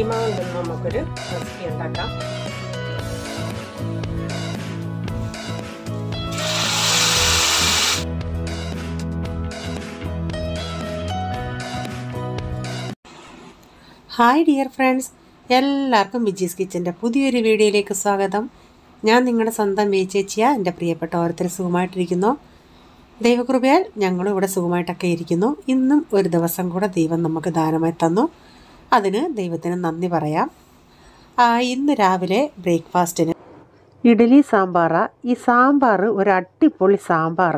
Hi dear friends, welcome to Biji's Kitchen. ഞാൻ നിങ്ങളുടെ സ്വന്തം മേച്ചേച്ചിയ എൻ്റെ പ്രിയപ്പെട്ട ഓരോരുത്തർ സുഖമായിട്ടിരിക്കുന്നു. ദൈവകൃപയാൽ ഞങ്ങൾ ഇവിടെ സുഖമായിട്ടൊക്കെ ഇരിക്കുന്നു. ഇന്നും ഒരു ദിവസം കൂടെ ദൈവം നമുക്ക് ദാനമായി തന്നു. അതിന് ദൈവത്തിന് നന്ദി പറയാം. ഇന്ന് രാവിലെ ബ്രേക്ക്ഫാസ്റ്റിന് ഇഡ്ഡലി സാമ്പാറ. ഈ സാമ്പാർ ഒരു അടിപൊളി സാമ്പാറ.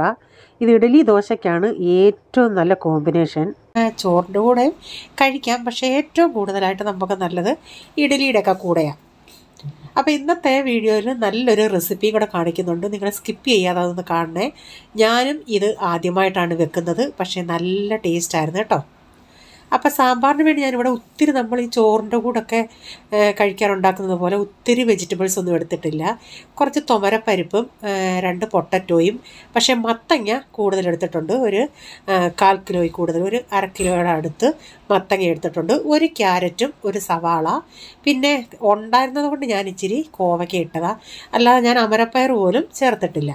ഇത് ഇഡ്ഡലി ദോശയ്ക്കാണ് ഏറ്റവും നല്ല കോമ്പിനേഷൻ. ചോറിൻ്റെ കൂടെ കഴിക്കാം, പക്ഷേ ഏറ്റവും കൂടുതലായിട്ട് നമുക്ക് നല്ലത് ഇഡ്ഡലിയുടെയൊക്കെ കൂടെയാണ്. അപ്പോൾ ഇന്നത്തെ വീഡിയോയിൽ നല്ലൊരു റെസിപ്പി കൂടെ കാണിക്കുന്നുണ്ട്. നിങ്ങൾ സ്കിപ്പ് ചെയ്യാതെ അതൊന്ന് കാണണേ. ഞാനും ഇത് ആദ്യമായിട്ടാണ് വെക്കുന്നത്, പക്ഷേ നല്ല ടേസ്റ്റായിരുന്നു കേട്ടോ. അപ്പോൾ സാമ്പാറിന് വേണ്ടി ഞാനിവിടെ ഒത്തിരി നമ്മൾ ഈ ചോറിൻ്റെ കൂടെയൊക്കെ കഴിക്കാറുണ്ടാക്കുന്നത് പോലെ ഒത്തിരി വെജിറ്റബിൾസ് ഒന്നും എടുത്തിട്ടില്ല. കുറച്ച് തുമരപ്പരിപ്പും 2 പൊട്ടറ്റോയും, പക്ഷേ മത്തങ്ങ കൂടുതൽ എടുത്തിട്ടുണ്ട്. ഒരു 1/4 കിലോയിൽ കൂടുതൽ, ഒരു 1/2 കിലോയുടെ അടുത്ത് മത്തങ്ങ എടുത്തിട്ടുണ്ട്. ഒരു ക്യാരറ്റും ഒരു സവാള, പിന്നെ ഉണ്ടായിരുന്നത് കൊണ്ട് ഞാൻ ഇച്ചിരി കോവയ്ക്ക ഇട്ടതാണ്. അല്ലാതെ ഞാൻ അമരപ്പയർ പോലും ചേർത്തിട്ടില്ല.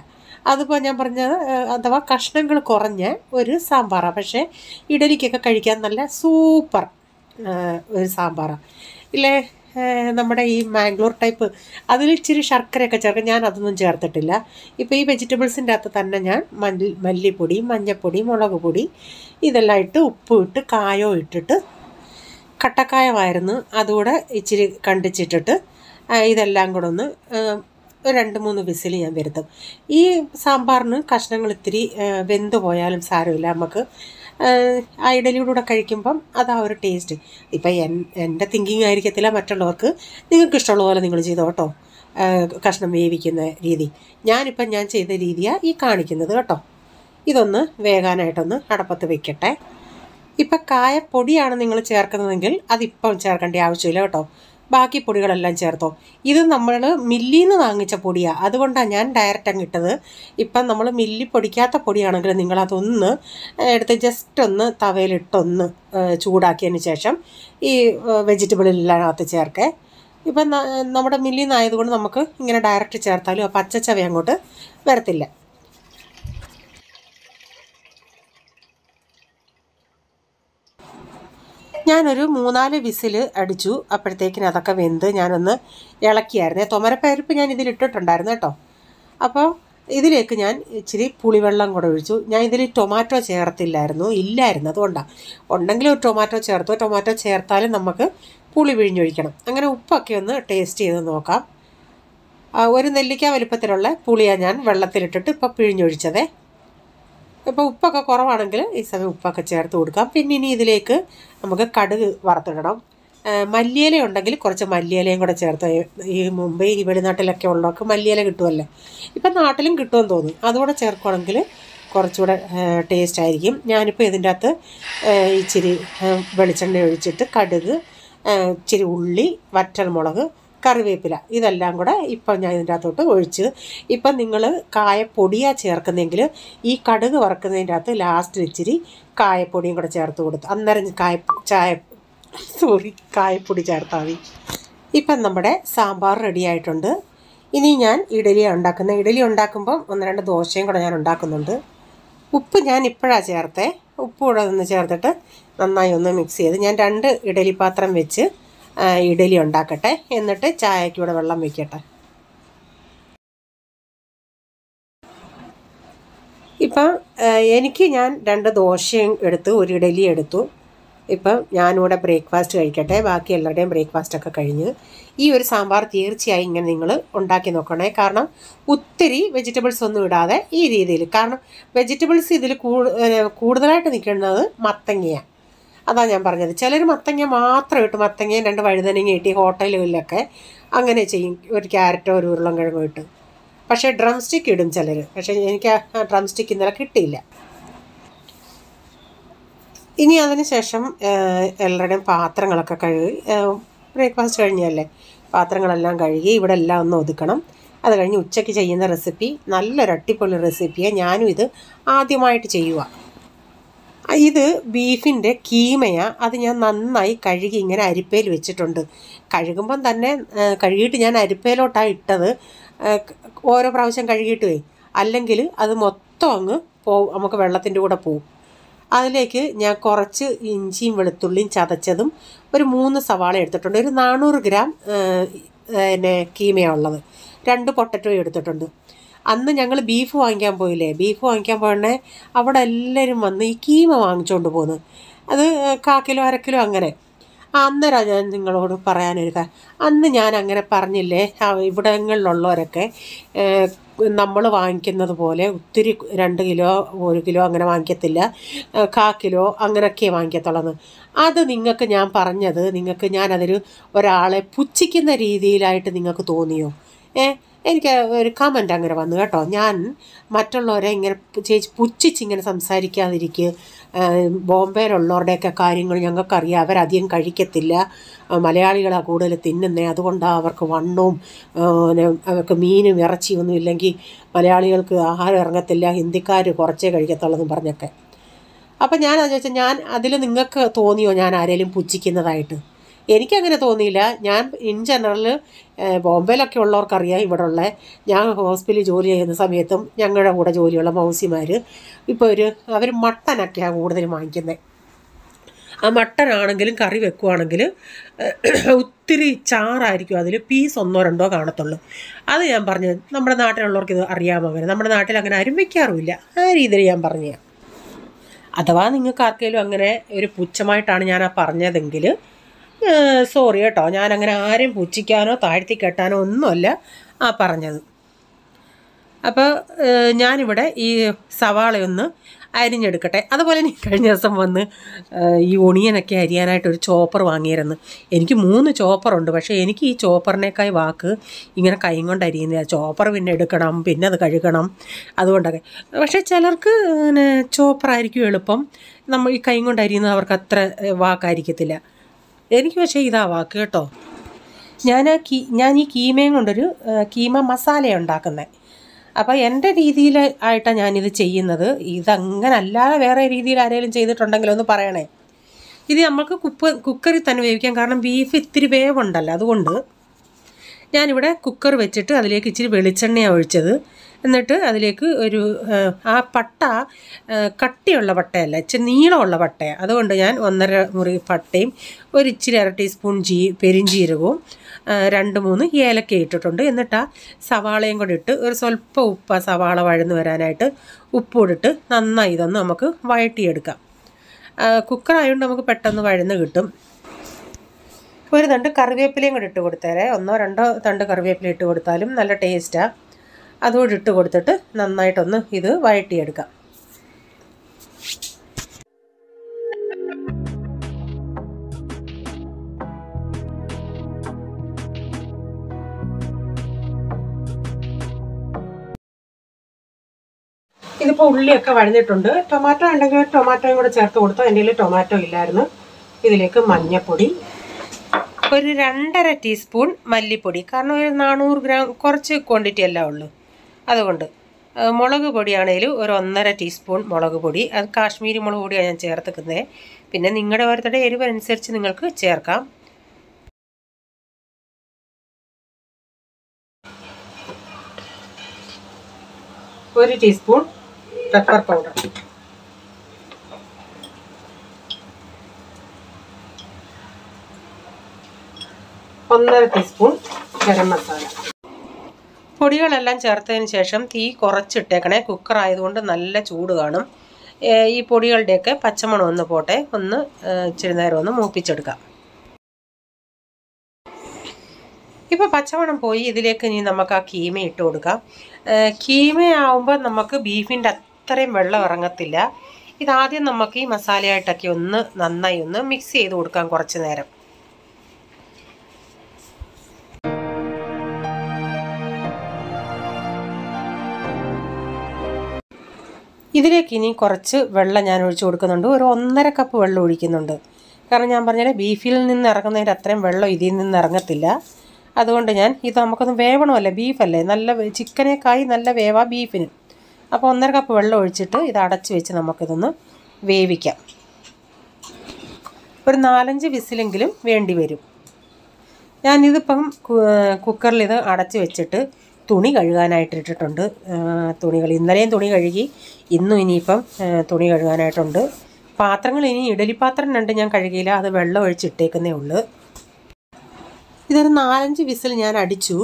അതിപ്പോൾ ഞാൻ പറഞ്ഞത് അഥവാ കഷ്ണങ്ങൾ കുറഞ്ഞ ഒരു സാമ്പാറ, പക്ഷേ ഇഡലിക്കൊക്കെ കഴിക്കാൻ നല്ല സൂപ്പർ ഒരു സാമ്പാറ ഇല്ലേ. നമ്മുടെ ഈ മാംഗ്ലൂർ ടൈപ്പ് അതിൽ ഇച്ചിരി ശർക്കരയൊക്കെ ചേർക്കും. ഞാൻ അതൊന്നും ചേർത്തിട്ടില്ല. ഇപ്പോൾ ഈ വെജിറ്റബിൾസിൻ്റെ അകത്ത് തന്നെ ഞാൻ മല്ലിപ്പൊടി, മഞ്ഞൾപ്പൊടി, മുളക് പൊടി ഇതെല്ലാം ഇട്ട് ഉപ്പ് ഇട്ട് കായോ ഇട്ടിട്ട് കട്ടക്കായമായിരുന്നു, അതുകൂടെ ഇച്ചിരി കണ്ടിച്ചിട്ടിട്ട് ഇതെല്ലാം കൂടെ ഒന്ന് 2-3 വിസിൽ ഞാൻ വരുത്തും. ഈ സാമ്പാറിന് കഷ്ണങ്ങൾ ഇത്തിരി വെന്ത് പോയാലും സാരമില്ല, നമുക്ക് ആ ഇഡലിയോടുകൂടെ കഴിക്കുമ്പം അതാ ഒരു ടേസ്റ്റ്. ഇപ്പം എൻ്റെ തിങ്കിങ് ആയിരിക്കത്തില്ല മറ്റുള്ളവർക്ക്. നിങ്ങൾക്ക് ഇഷ്ടമുള്ള പോലെ നിങ്ങൾ ചെയ്തോ കേട്ടോ. കഷ്ണം വേവിക്കുന്ന രീതി ഞാനിപ്പം ഞാൻ ചെയ്ത രീതിയാണ് ഈ കാണിക്കുന്നത് കേട്ടോ. ഇതൊന്ന് വേകാനായിട്ടൊന്ന് അടപ്പത്ത് വയ്ക്കട്ടെ. ഇപ്പം കായപ്പൊടിയാണ് നിങ്ങൾ ചേർക്കുന്നതെങ്കിൽ അതിപ്പം ചേർക്കേണ്ട ആവശ്യമില്ല കേട്ടോ. ബാക്കി പൊടികളെല്ലാം ചേർത്തോ. ഇത് നമ്മൾ മില്ലിൽ നിന്ന് വാങ്ങിച്ച പൊടിയാണ്, അതുകൊണ്ടാണ് ഞാൻ ഡയറക്റ്റ് അങ്ങ് ഇട്ടത്. ഇപ്പം നമ്മൾ മില്ലി പൊടിക്കാത്ത പൊടിയാണെങ്കിൽ നിങ്ങളതൊന്ന് എടുത്ത് ജസ്റ്റ് ഒന്ന് തവയിലിട്ടൊന്ന് ചൂടാക്കിയതിന് ശേഷം ഈ വെജിറ്റബിളിനകത്ത് ചേർക്കേ. ഇപ്പം നമ്മുടെ മില്ലിൽ നിന്നായതുകൊണ്ട് നമുക്ക് ഇങ്ങനെ ഡയറക്റ്റ് ചേർത്താലും ആ പച്ചച്ചവ അങ്ങോട്ട് വരത്തില്ല. ഞാനൊരു 3-4 വിസിൽ അടിച്ചു. അപ്പോഴത്തേക്കിന് അതൊക്കെ വെന്ത് ഞാനൊന്ന് ഇളക്കിയായിരുന്നേ. തുമരപ്പരിപ്പ് ഞാൻ ഇതിലിട്ടിട്ടുണ്ടായിരുന്നു കേട്ടോ. അപ്പോൾ ഇതിലേക്ക് ഞാൻ ഇച്ചിരി പുളിവെള്ളം കൂടെ ഒഴിച്ചു. ഞാൻ ഇതിൽ ടൊമാറ്റോ ചേർത്തില്ലായിരുന്നു, അതുകൊണ്ടാണ്. ഉണ്ടെങ്കിലും ഒരു ടൊമാറ്റോ ചേർത്തു. ടൊമാറ്റോ ചേർത്താലും നമുക്ക് പുളി പിഴിഞ്ഞൊഴിക്കണം. അങ്ങനെ ഉപ്പൊക്കെ ഒന്ന് ടേസ്റ്റ് ചെയ്ത് നോക്കാം. ഒരു നെല്ലിക്ക വലുപ്പത്തിലുള്ള പുളിയാണ് ഞാൻ വെള്ളത്തിലിട്ടിട്ട് ഇപ്പോൾ പിഴിഞ്ഞൊഴിച്ചതേ. ഇപ്പോൾ ഉപ്പൊക്കെ കുറവാണെങ്കിൽ ഈ സമയം ഉപ്പൊക്കെ ചേർത്ത് കൊടുക്കാം. പിന്നെ ഇനി ഇതിലേക്ക് നമുക്ക് കടുക് വറുത്തിടണം. മല്ലിയില ഉണ്ടെങ്കിൽ കുറച്ച് മല്ലിയിലയും കൂടെ ചേർത്ത്. ഈ മുംബൈ ഈ വെളിനാട്ടിലൊക്കെ ഉള്ളവർക്ക് മല്ലിയില കിട്ടുമല്ലോ, ഇപ്പം നാട്ടിലും കിട്ടുമെന്ന് തോന്നുന്നു. അതുകൂടെ ചേർക്കുകയാണെങ്കിൽ കുറച്ചുകൂടെ ടേസ്റ്റ് ആയിരിക്കും. ഞാനിപ്പോൾ ഇതിൻ്റെ അകത്ത് ഇച്ചിരി വെളിച്ചെണ്ണ ഒഴിച്ചിട്ട് കടുക്, ഇച്ചിരി ഉള്ളി, വറ്റൽമുളക്, കറിവേപ്പില ഇതെല്ലാം കൂടെ ഇപ്പം ഞാൻ ഇതിൻ്റെ അകത്തോട്ട് ഒഴിച്ച്. ഇപ്പം നിങ്ങൾ കായപ്പൊടിയാണ് ചേർക്കുന്നതെങ്കിൽ ഈ കടുക് വറുക്കുന്നതിൻ്റെ അകത്ത് ലാസ്റ്റിൽ ഇച്ചിരി കായപ്പൊടിയും കൂടെ ചേർത്ത് കൊടുത്തു. അന്നേരം കായപ്പൊടി ചേർത്താൽ മതി. ഇപ്പം നമ്മുടെ സാമ്പാർ റെഡി ആയിട്ടുണ്ട്. ഇനി ഞാൻ ഇഡലിയാണ് ഉണ്ടാക്കുന്നത്. ഇഡലി ഉണ്ടാക്കുമ്പം 1-2 ദോശയും കൂടെ ഞാൻ ഉണ്ടാക്കുന്നുണ്ട്. ഉപ്പ് ഞാൻ ഇപ്പോഴാണ് ചേർത്തേ. ഉപ്പ് കൂടെ ഒന്ന് ചേർത്തിട്ട് നന്നായി ഒന്ന് മിക്സ് ചെയ്ത് ഞാൻ 2 ഇഡലി പാത്രം വെച്ച് ഇഡലി ഉണ്ടാക്കട്ടെ. എന്നിട്ട് ചായയ്ക്ക് ഇവിടെ വെള്ളം വയ്ക്കട്ടെ. ഇപ്പം എനിക്ക് ഞാൻ 2 ദോശയും എടുത്തു, ഒരു ഇഡലി എടുത്തു. ഇപ്പം ഞാനിവിടെ ബ്രേക്ക്ഫാസ്റ്റ് കഴിക്കട്ടെ. ബാക്കി എല്ലാവരുടെയും ബ്രേക്ക്ഫാസ്റ്റൊക്കെ കഴിഞ്ഞ്. ഈ ഒരു സാമ്പാർ തീർച്ചയായും ഇങ്ങനെ നിങ്ങൾ ഉണ്ടാക്കി നോക്കണേ. കാരണം ഒത്തിരി വെജിറ്റബിൾസ് ഒന്നും ഇടാതെ ഈ രീതിയിൽ. കാരണം വെജിറ്റബിൾസ് ഇതിൽ കൂടുതലായിട്ട് നിൽക്കുന്നത് മത്തങ്ങയാണ്. അതാണ് ഞാൻ പറഞ്ഞത്. ചിലർ മത്തങ്ങ മാത്രം ഇട്ട്, മത്തങ്ങയും 2 വഴുതനങ്ങ ഇട്ട് ഹോട്ടലുകളിലൊക്കെ അങ്ങനെ ചെയ്യും. ഒരു ക്യാരറ്റോ ഒരു ഉരുളൻകിഴങ്ങോ ഇട്ട്. പക്ഷേ ഡ്രം സ്റ്റിക്ക് ഇടും ചിലർ. പക്ഷേ എനിക്ക് ആ ഡ്രം സ്റ്റിക്ക് ഇന്നലെ കിട്ടിയില്ല. ഇനി അതിന് ശേഷം എല്ലാവരുടെയും പാത്രങ്ങളൊക്കെ കഴുകി, ബ്രേക്ക്ഫാസ്റ്റ് കഴിഞ്ഞല്ലേ, പാത്രങ്ങളെല്ലാം കഴുകി ഇവിടെ എല്ലാം ഒന്ന് ഒതുക്കണം. അത് കഴിഞ്ഞ് ഉച്ചയ്ക്ക് ചെയ്യുന്ന റെസിപ്പി നല്ലൊരു അടിപൊളി റെസിപ്പിയാണ്. ഞാനും ഇത് ആദ്യമായിട്ട് ചെയ്യുക. This beef is a keema, that is a curry in a repair which it under Kajumban than a curry in a repair or tight or a browse and curry to Alangil, other motong, po Amacavalatin to a po. Aleke, Nacorachu in Chim Velatulin Chatachadum, but moon the Savala at the Tundra, Nanur gram and a keema or lava. Tend to potato at the Tundra. And the younger beef wanka boile, beef wanka burner, about a little money, keema wang chondabona. Other kakilo or a kilo angare. And the Rajan single of Paranerica. And the Yananga Parnile, how it would angle Loloreke, number of ankin of the bole, 3 kilo, 1 kilo, angananketilla, a kakilo, anganake wanketalana. Other Ningakanyan Paranya, Ningakanyanadu, or Ale Puchik in the Ridi light Ningakutonio. Eh? Comment anger on the Tonyan, Matal or Anger Chase Puchiching and some Sarika, Bombay or Lordeca carrying or younger career, Adian Karikatilla, Malayali Lagoda Latin, and the other one Davar Commandum, Kamin, Verachi, and Vilangi, Malayali Harangatilla, Hindika, Reporche, Karikatala, and Barnaka. Upon Yana Jajan, Adilinga Tony on Yana, Arelim Puchik in the writer. എനിക്കങ്ങനെ തോന്നിയില്ല ഞാൻ in general ബോംബെയിലൊക്കെ ഉള്ളവർക്ക് അറിയാം ഇവിടെയുള്ള ഞാൻ ഹോസ്പിറ്റലിൽ ജോലി ചെയ്യുന്ന സമയത്തും ഞങ്ങളുടെ കൂടെ ജോലിയുള്ള മൗസിമാര് ഇപ്പോൾ അവർ മട്ടനൊക്കെയാ കൂടുതൽ വാങ്ങിക്കുന്നത് ആ മട്ടൻ ആണെങ്കിലും കറി വെക്കുവാണെങ്കിൽ ഒത്തിരി ചാറായിരിക്കും അതില് പീസ് ഒന്നോ രണ്ടോ കാണത്തുള്ളൂ അത് ഞാൻ പറഞ്ഞു നമ്മുടെ നാട്ടിലുള്ളവർക്ക് ഇത് അറിയാമോ നമ്മുടെ നാട്ടിൽ അങ്ങനെ ആരും വെക്കാറില്ല ആ രീതിയിൽ ഞാൻ പറഞ്ഞു അഥവാ നിങ്ങൾക്ക് ആർക്കെങ്കിലും അങ്ങനെ ഒരു പുച്ഛമായിട്ടാണ് ഞാൻ ആ പറഞ്ഞതെങ്കിൽ sorry, at all. I am going to Puchicano, Tarti Catano, Nola, a parnel. Upper Yanibada, E. Savaluna, I didn't cut it. Other than someone, union a carrier to chopper one year and any moon chopper on the Vasha, any key chopper neckay walker, in a kind on Diana, chopper with Nedacadam, Pinna the Kadikanam, other one. Vasha Chalark, chopper, I reculapum, number kind on Diana or Catra walk I recatilla. എനിക്ക് പക്ഷേ ഇതാ വാക്ക് കേട്ടോ ഞാൻ ഈ കീമയും കൊണ്ടൊരു കീമ മസാല ഉണ്ടാക്കുന്നേ അപ്പോൾ എൻ്റെ രീതിയിൽ ആയിട്ടാണ് ഞാൻ ഇത് ചെയ്യുന്നത് ഇതങ്ങനെ അല്ലാതെ വേറെ രീതിയിൽ ആരെങ്കിലും ചെയ്തിട്ടുണ്ടെങ്കിൽ ഒന്ന് പറയണേ ഇത് നമുക്ക് കുക്കറിൽ തന്നെ വേവിക്കാൻ കാരണം ബീഫ് ഇത്തിരി വേവുണ്ടല്ലോ അതുകൊണ്ട് ഞാൻ ഇവിടെ കുക്കർ വെച്ചിട്ട് അതിലേക്ക് ഇച്ചിരി വെളിച്ചെണ്ണ ഒഴിച്ചത് എന്നിട്ട് അതിലേക്ക് ഒരു ആ പട്ട കട്ടിയുള്ള പട്ടയല്ല ഇച്ചിരി നീളമുള്ള പട്ടയ അതുകൊണ്ട് ഞാൻ 1.5 മുറി പട്ടയും ഒരു ഇച്ചിരി 1/2 ടീസ്പൂൺ പെരിഞ്ചീരകവും 2-3 ഏലക്ക ഇട്ടിട്ടുണ്ട് എന്നിട്ട് ആ സവാളയും കൂടി ഇട്ട് ഒരു ಸ್ವಲ್ಪ ഉപ്പ് സവാള വഴന്ന് വരാനായിട്ട് ഉപ്പ് ഇട്ടിട്ട് നന്നായി ഇതൊന്ന് നമുക്ക് വഴറ്റി എടുക്കാം കുക്കർ ആയതുകൊണ്ട് നമുക്ക് പെട്ടെന്ന് വഴന്ന് കിട്ടും ഒരു രണ്ട് കറിവേപ്പിലയും കൂടി ഇട്ട് കൊടുത്തേരെ 1-2 തണ്ട് കറിവേപ്പില ഇട്ട് കൊടുത്താലും നല്ല ടേസ്റ്റാ അതോട് ഇട്ട് കൊടുത്തിട്ട് നന്നായിട്ടൊന്ന് ഇത് വഴറ്റി എടുക്കാം ഇതിപ്പോ ഉള്ളിയൊക്കെ വഴന്നിട്ടുണ്ട് ടൊമാറ്റോ ഉണ്ടെങ്കിൽ ടൊമാറ്റോയും കൂടി ചേർത്ത് കൊടുത്തോ എന്നെയില് ടൊമാറ്റോ ഇല്ലായിരുന്നു ഇതിലേക്ക് മഞ്ഞപ്പൊടി ഒരു 2.5 ടീസ്പൂൺ മല്ലിപ്പൊടി കാരണം ഒരു 400 ഗ്രാം കുറച്ച് ക്വാണ്ടിറ്റി അല്ല ഉള്ളൂ അതുകൊണ്ട് മുളക് പൊടിയാണെങ്കിലും ഒരു 1.5 ടീസ്പൂൺ മുളക് പൊടി അത് കാശ്മീരി മുളക് പൊടിയാണ് ഞാൻ ചേർത്തിക്കുന്നത് പിന്നെ നിങ്ങളുടെ ഓരോരുത്തരുടെ എരിവ് അനുസരിച്ച് നിങ്ങൾക്ക് ചേർക്കാം ഒരു teaspoon pepper powder Another teaspoon, garam masala. പൊടികളെല്ലാം ചേർത്തതിന് ശേഷം തീ കുറച്ചിട്ടേക്കണേ കുക്കർ ആയതുകൊണ്ട് നല്ല ചൂട് കാണും ഈ പൊടികളുടെയൊക്കെ പച്ചമണം ഒന്ന് പോട്ടെ ഒന്ന് ചെറുനേരം ഒന്ന് മൂപ്പിച്ചെടുക്കാം ഇപ്പോൾ പച്ചമണം പോയി ഇതിലേക്ക് ഇനി നമുക്ക് ആ കീമ ഇട്ട് കൊടുക്കാം കീമ ആവുമ്പോൾ നമുക്ക് ബീഫിന്റെ അത്രയും വെള്ളം ഇറങ്ങത്തില്ല ഇത് ആദ്യം നമുക്ക് ഈ മസാലയായിട്ടൊക്കെ ഒന്ന് നന്നായി ഒന്ന് മിക്സ് ചെയ്ത് കൊടുക്കാം കുറച്ച് നേരം ഇതിലേക്ക് ഇനി കുറച്ച് വെള്ളം ഞാൻ ഒഴിച്ചു കൊടുക്കുന്നുണ്ട് ഒരു 1.5 കപ്പ് വെള്ളം ഒഴിക്കുന്നുണ്ട് കാരണം ഞാൻ പറഞ്ഞാലേ ബീഫിൽ നിന്ന് ഇറങ്ങുന്നതിൻ്റെ അത്രയും വെള്ളം ഇതിൽ നിന്ന് ഇറങ്ങത്തില്ല അതുകൊണ്ട് ഞാൻ ഇത് നമുക്കൊന്ന് വേവണമല്ലേ ബീഫല്ലേ നല്ല ചിക്കനേക്കായി നല്ല വേവാ ബീഫിന് അപ്പോൾ 1.5 കപ്പ് വെള്ളം ഒഴിച്ചിട്ട് ഇത് അടച്ചു വെച്ച് നമുക്കിതൊന്ന് വേവിക്കാം. ഒരു 4-5 വിസിലെങ്കിലും വേണ്ടി വരും. ഞാനിതിപ്പം കുക്കറിലിത് അടച്ച് വെച്ചിട്ട് തുണി കഴുകാനായിട്ടിട്ടിട്ടുണ്ട്. തുണികൾ ഇന്നലെയും തുണി കഴുകി, ഇന്നും ഇനിയിപ്പം തുണി കഴുകാനായിട്ടുണ്ട്. പാത്രങ്ങൾ ഇനി ഇഡലിപ്പാത്രം 2 ഞാൻ കഴുകിയില്ല, അത് വെള്ളം ഒഴിച്ചിട്ടേക്കുന്നേ ഉള്ളൂ. ഇതൊരു 4-5 വിസിൽ ഞാൻ അടിച്ചു.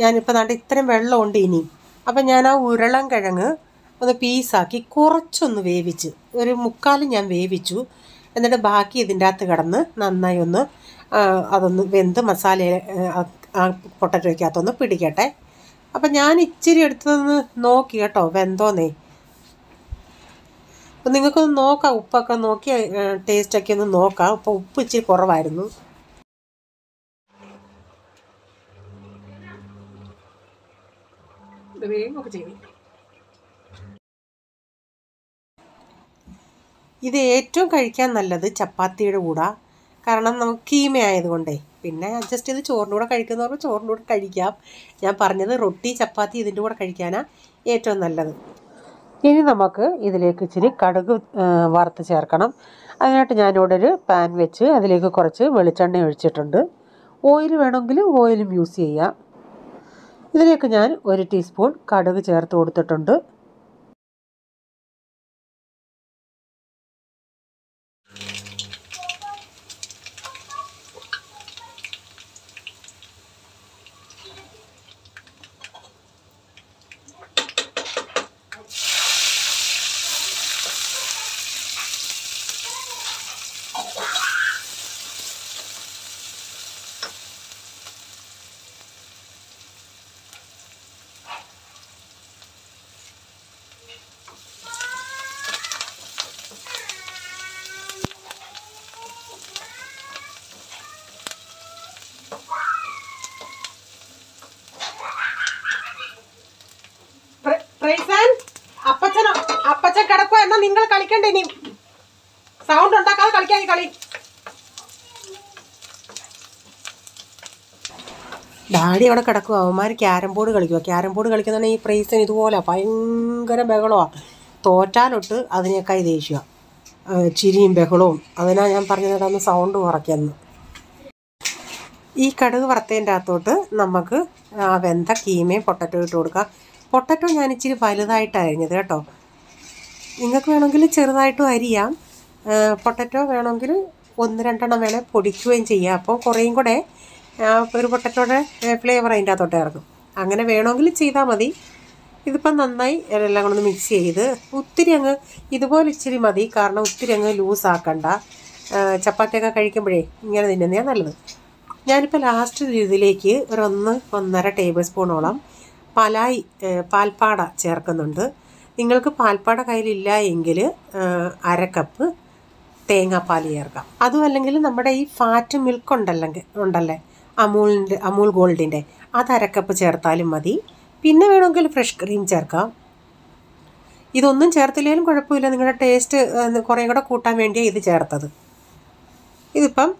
ഞാനിപ്പോൾ നാട്ടിൽ ഇത്രയും വെള്ളമുണ്ട് ഇനി. അപ്പം ഞാൻ ആ ഉരുളൻ കിഴങ്ങ് ഒന്ന് പീസാക്കി കുറച്ചൊന്ന് വേവിച്ച്, ഒരു 3/4 ഞാൻ വേവിച്ചു. എന്നിട്ട് ബാക്കി ഇതിൻ്റെ അകത്ത് കിടന്ന് നന്നായി ഒന്ന് അതൊന്ന് വെന്ത് മസാല പൊട്ടറ്റോയ്ക്കകത്തൊന്ന് പിടിക്കട്ടെ. അപ്പം ഞാൻ ഇച്ചിരി എടുത്തൊന്ന് നോക്കി കേട്ടോ വെന്തോന്നേ. അപ്പം നിങ്ങൾക്കൊന്ന് നോക്കാം, ഉപ്പൊക്കെ നോക്കി ടേസ്റ്റൊക്കെ ഒന്ന് നോക്കാം. അപ്പോൾ ഉപ്പ് ഇച്ചിരി കുറവായിരുന്നു. ഇത് ഏറ്റവും കഴിക്കാൻ നല്ലത് ചപ്പാത്തിയുടെ കൂടെ, കാരണം നമുക്ക് കീമ ആയതുകൊണ്ടേ. പിന്നെ അഡ്ജസ്റ്റ് ചെയ്ത് ചോറിൻ്റെ കൂടെ കഴിക്കുന്നവർക്ക് ചോറിൻ്റെ കൂടെ കഴിക്കാം. ഞാൻ പറഞ്ഞത് റൊട്ടി ചപ്പാത്തി ഇതിൻ്റെ കൂടെ കഴിക്കാനാണ് ഏറ്റവും നല്ലത്. ഇനി നമുക്ക് ഇതിലേക്ക് ഇച്ചിരി കടുക് വറുത്ത് ചേർക്കണം. അതിനായിട്ട് ഞാനിവിടെ ഒരു പാൻ വെച്ച് അതിലേക്ക് കുറച്ച് വെളിച്ചെണ്ണ ഒഴിച്ചിട്ടുണ്ട്. ഓയിൽ വേണമെങ്കിൽ ഓയിലും യൂസ് ചെയ്യാം. ഇതിലേക്ക് ഞാൻ 1 ടീസ്പൂൺ കടുക് ചേർത്ത് കൊടുത്തിട്ടുണ്ട്. അപ്പച്ചൻ കിടക്കുക എന്നാ നിങ്ങൾ കളിക്കണ്ട, ഇനി സൗണ്ട് ഉണ്ടാക്കാതെ കളിക്കാൻ ഈ കളി. ഡാഡി അവിടെ കിടക്കുക, അവന്മാർ ക്യാരം ബോർഡ് കളിക്കുക. ക്യാരം ബോർഡ് കളിക്കുന്ന ഈ പ്രൈസൻ ഇതുപോലെ ഭയങ്കര ബഹളമാണ്. തോറ്റാലൊട്ട് അതിനേക്കായി ദേഷ്യ, ചിരിയും ബഹളവും. അതിനാ ഞാൻ പറഞ്ഞതൊന്ന് സൗണ്ട് കുറയ്ക്കുന്നു. ഈ കടുക് വറുത്തതിൻ്റെ അകത്തോട്ട് നമുക്ക് വെന്ത കീമയും പൊട്ടറ്റോ ഇട്ട് കൊടുക്കാം. പൊട്ടറ്റോ ഞാൻ ഇച്ചിരി വലുതായിട്ടാണ് അരിഞ്ഞത് കേട്ടോ. നിങ്ങൾക്ക് വേണമെങ്കിൽ ചെറുതായിട്ടും അരിയാം. പൊട്ടറ്റോ വേണമെങ്കിൽ 1-2 എണ്ണം വേണേൽ പൊടിക്കുകയും ചെയ്യാം. അപ്പോൾ കുറേയും കൂടെ ഒരു പൊട്ടറ്റോയുടെ ഫ്ലേവർ അതിൻ്റെ അകത്തോട്ട് ഇറങ്ങും. അങ്ങനെ വേണമെങ്കിൽ ചെയ്താൽ മതി. ഇതിപ്പം നന്നായി എല്ലാം കൂടെ ഒന്ന് മിക്സ് ചെയ്ത് ഒത്തിരി അങ്ങ് ഇതുപോലെ ഇച്ചിരി മതി, കാരണം ഒത്തിരി അങ്ങ് ലൂസാക്കണ്ട. ചപ്പാത്തിയൊക്കെ കഴിക്കുമ്പോഴേ ഇങ്ങനെ തിന്നുന്നതാണ് നല്ലത്. ഞാനിപ്പോൾ ലാസ്റ്റ് ഇതിലേക്ക് ഒരു 1-1.5 ടേബിൾ സ്പൂണോളം പലായി പാൽപ്പാട ചേർക്കുന്നുണ്ട്. നിങ്ങൾക്ക് പാൽപ്പാട കയ്യിലില്ല എങ്കിൽ 1/2 കപ്പ് തേങ്ങാപ്പാൽ ചേർക്കാം. അതും അല്ലെങ്കിൽ നമ്മുടെ ഈ ഫാറ്റ് മിൽക്ക് ഉണ്ടല്ലേ അമൂൽ ഗോൾഡിൻ്റെ, അത് 1/2 കപ്പ് ചേർത്താലും മതി. പിന്നെ വേണമെങ്കിൽ ഫ്രഷ് ക്രീം ചേർക്കാം. ഇതൊന്നും ചേർത്തില്ലെങ്കിലും കുഴപ്പമില്ല, നിങ്ങളുടെ ടേസ്റ്റ് കുറേ കൂടെ കൂട്ടാൻ വേണ്ടിയാണ് ഇത് ചേർത്തത്. ഇതിപ്പം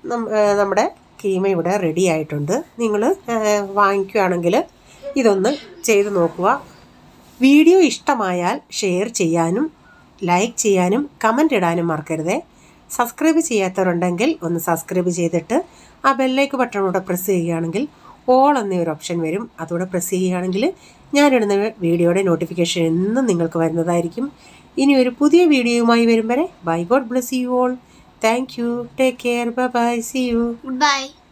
നമ്മുടെ കീമ ഇവിടെ റെഡി ആയിട്ടുണ്ട്. നിങ്ങൾ വാങ്ങിക്കുകയാണെങ്കിൽ ഇതൊന്ന് ചെയ്ത് നോക്കുക. വീഡിയോ ഇഷ്ടമായാൽ ഷെയർ ചെയ്യാനും ലൈക്ക് ചെയ്യാനും കമൻ്റ് ഇടാനും മറക്കരുതേ. സബ്സ്ക്രൈബ് ചെയ്യാത്തവരുണ്ടെങ്കിൽ ഒന്ന് സബ്സ്ക്രൈബ് ചെയ്തിട്ട് ആ ബെല്ലൈക്ക് ബട്ടണോടെ പ്രസ് ചെയ്യുകയാണെങ്കിൽ ഓൾ എന്നൊരു ഓപ്ഷൻ വരും. അതോടെ പ്രസ് ചെയ്യുകയാണെങ്കിൽ ഞാനിടുന്ന വീഡിയോയുടെ നോട്ടിഫിക്കേഷൻ എന്നും നിങ്ങൾക്ക് വരുന്നതായിരിക്കും. ഇനി ഒരു പുതിയ വീഡിയോയുമായി വരും വരെ bye, God bless you all. Thank you, take care, bye, see you, good bye.